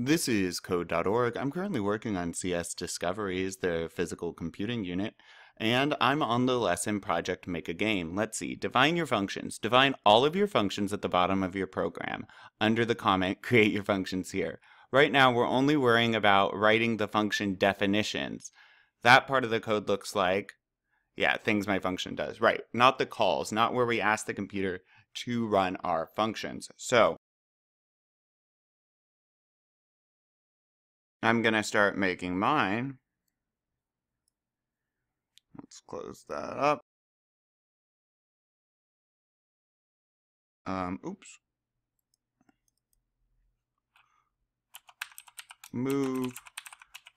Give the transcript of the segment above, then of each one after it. This is Code.org. I'm currently working on CS Discoveries, their physical computing unit, and I'm on the lesson project Make a Game. Let's see, define your functions. Define all of your functions at the bottom of your program. Under the comment, create your functions here. Right now, we're only worrying about writing the function definitions. That part of the code looks like, yeah, things my function does. Right, not the calls, not where we ask the computer to run our functions. So, I'm going to start making mine. Let's close that up. Oops. Move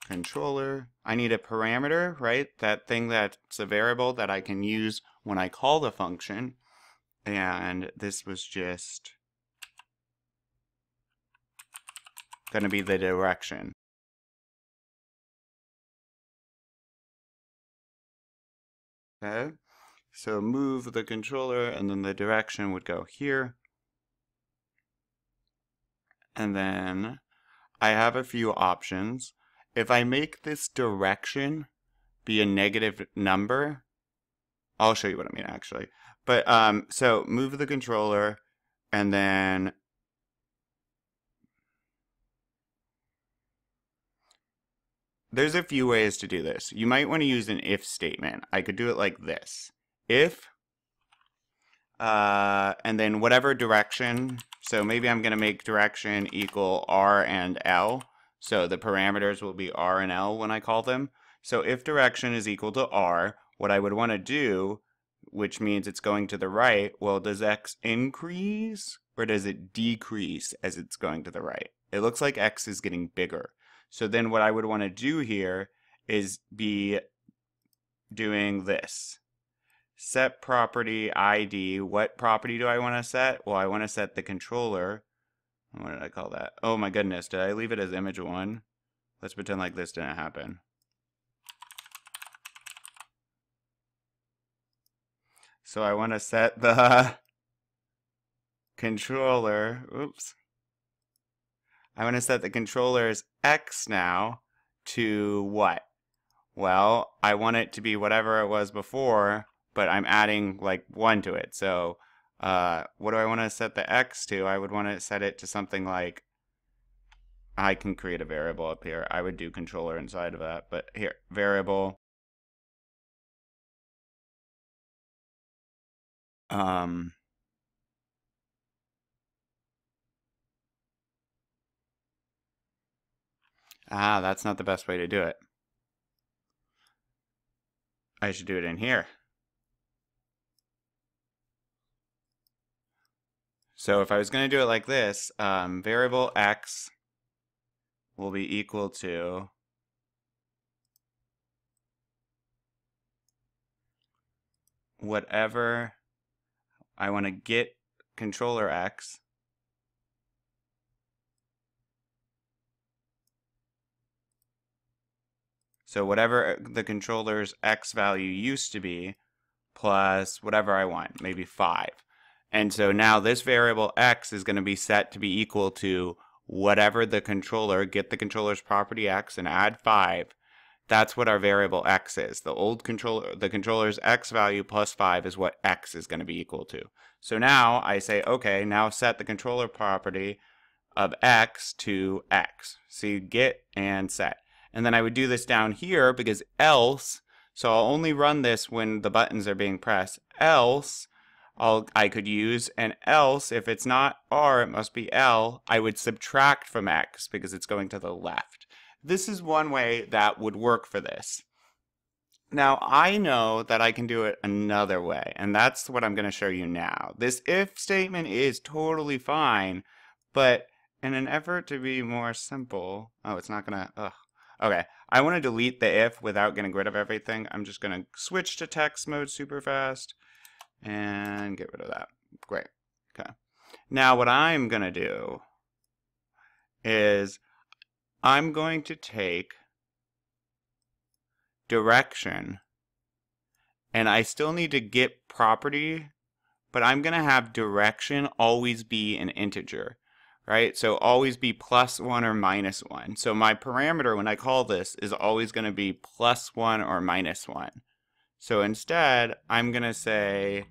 controller. I need a parameter, right? That thing that's a variable that I can use when I call the function. And this was just going to be the direction. Okay, so move the controller and then the direction would go here. And then I have a few options. If I make this direction be a negative number, I'll show you what I mean actually. But so move the controller and then there's a few ways to do this. You might want to use an if statement. I could do it like this. If, and then whatever direction. So maybe I'm going to make direction equal R and L. So the parameters will be R and L when I call them. So if direction is equal to R, what I would want to do, which means it's going to the right, well, does X increase or does it decrease as it's going to the right? It looks like X is getting bigger. So then what I would want to do here is be doing this. Set property ID. What property do I want to set? Well, I want to set the controller. What did I call that? Oh my goodness, did I leave it as image1? Let's pretend like this didn't happen. So I want to set the controller. Oops. I want to set the controller's X now to what? Well, I want it to be whatever it was before, but I'm adding like 1 to it. So what do I want to set the X to? I would want to set it to something like, I can create a variable up here. I would do controller inside of that, but here, variable. Ah, that's not the best way to do it. I should do it in here. So if I was going to do it like this, variable X will be equal to whatever I want to get controller X. So whatever the controller's X value used to be, plus whatever I want, maybe 5. And so now this variable X is going to be set to be equal to whatever the controller, get the controller's property X and add 5. That's what our variable X is. The old controller, the controller's X value plus 5 is what X is going to be equal to. So now I say, okay, now set the controller property of X to X. So you get and set. And then I would do this down here because else, so I'll only run this when the buttons are being pressed, else I could use an else, if it's not R, it must be L, I would subtract from X because it's going to the left. This is one way that would work for this. Now I know that I can do it another way, and that's what I'm going to show you now. This if statement is totally fine, but in an effort to be more simple, oh, it's not going to, ugh. Okay, I want to delete the if without getting rid of everything. I'm just going to switch to text mode super fast and get rid of that. Great. Okay. Now what I'm going to do is I'm going to take direction, and I still need to get property, but I'm going to have direction always be an integer. right? So always be +1 or -1. So my parameter when I call this is always going to be +1 or -1. So instead, I'm going to say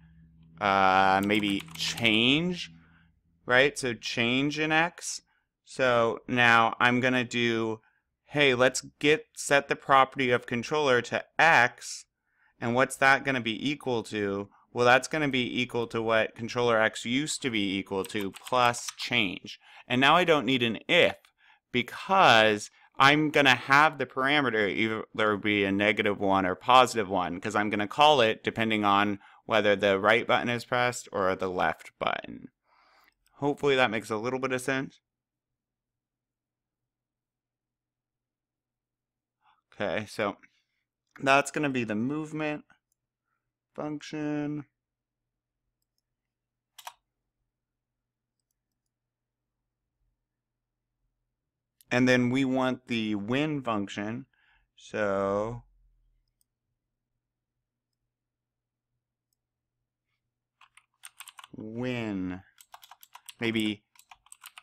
maybe change, right? So change in x. So now I'm going to do, hey, let's set the property of controller to x. And what's that going to be equal to? Well, that's going to be equal to what controller x used to be equal to plus change. And now I don't need an if, because I'm going to have the parameter either be a -1 or +1, because I'm going to call it depending on whether the right button is pressed or the left button. Hopefully that makes a little bit of sense. Okay, so that's going to be the movement function. And then we want the win function. So win, maybe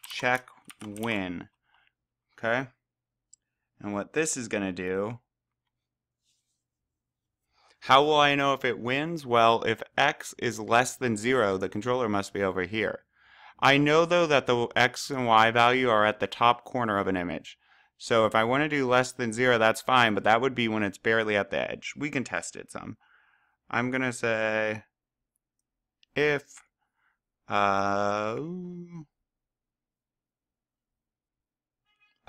check win. Okay. And what this is going to do, how will I know if it wins? Well, if x is less than 0, the controller must be over here. I know, though, that the x and y value are at the top corner of an image. So if I want to do less than 0, that's fine, but that would be when it's barely at the edge. We can test it some. I'm going to say if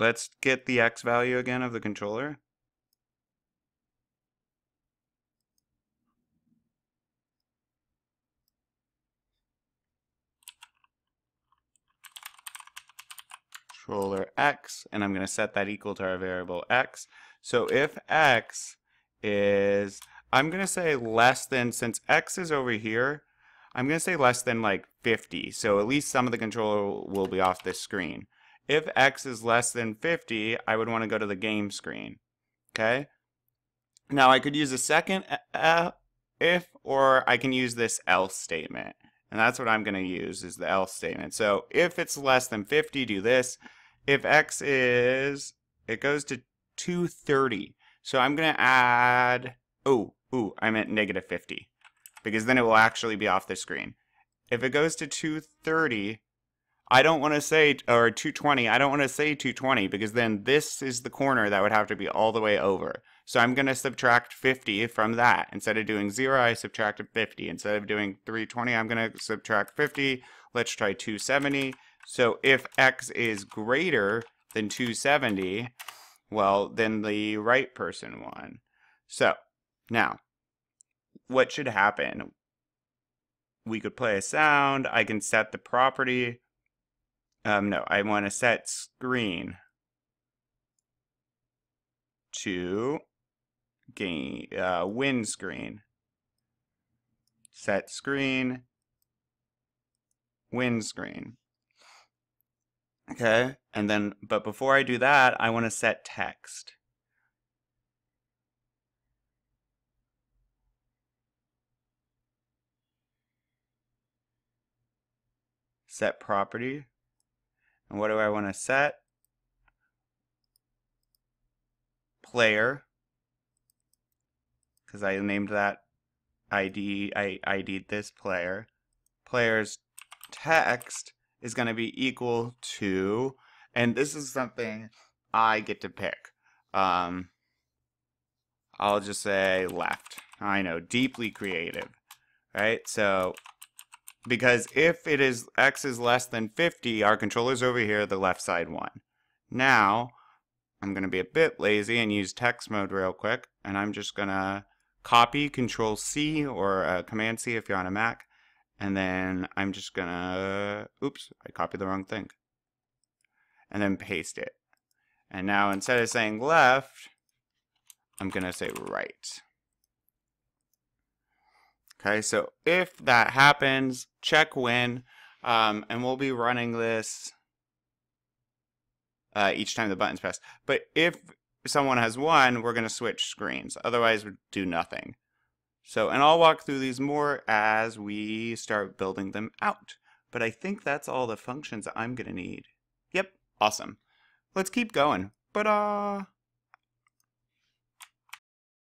let's get the x value again of the controller. Controller x, and I'm going to set that equal to our variable x. So if x is, I'm going to say less than, since x is over here, I'm going to say less than like 50. So at least some of the controller will be off this screen. If x is less than 50, I would want to go to the game screen. Okay? Now I could use a second if, or I can use this else statement. And that's what I'm going to use, is the else statement. So if it's less than 50, do this. If x is, it goes to 230. So I'm going to add, I meant -50. Because then it will actually be off the screen. If it goes to 230, I don't want to say, or 220, I don't want to say 220, because then this is the corner that would have to be all the way over. So I'm going to subtract 50 from that. Instead of doing 0, I subtracted 50. Instead of doing 320, I'm going to subtract 50. Let's try 270. So if x is greater than 270, well, then the right person won. So now, what should happen? We could play a sound. I can set the property. No, I want to set screen to game win screen. Set screen win screen. Okay, and then but before I do that, I want to set text. Set property. And what do I want to set? Player, because I named that ID, I ID'd this player. Player's text is going to be equal to, and this is something I get to pick. I'll just say left. I know, deeply creative, right? So, because if it is x is less than 50, our controller's over here, the left side won. Now, I'm going to be a bit lazy and use text mode real quick, and I'm just going to copy Control-C or Command-C if you're on a Mac, and then I'm just going to, oops, I copied the wrong thing, and then paste it. And now instead of saying left, I'm going to say right. Okay, so if that happens, check win, and we'll be running this each time the button's pressed. But if someone has won, we're going to switch screens. Otherwise, we do nothing. So, and I'll walk through these more as we start building them out. But I think that's all the functions I'm going to need. Yep, awesome. Let's keep going. Ba-da!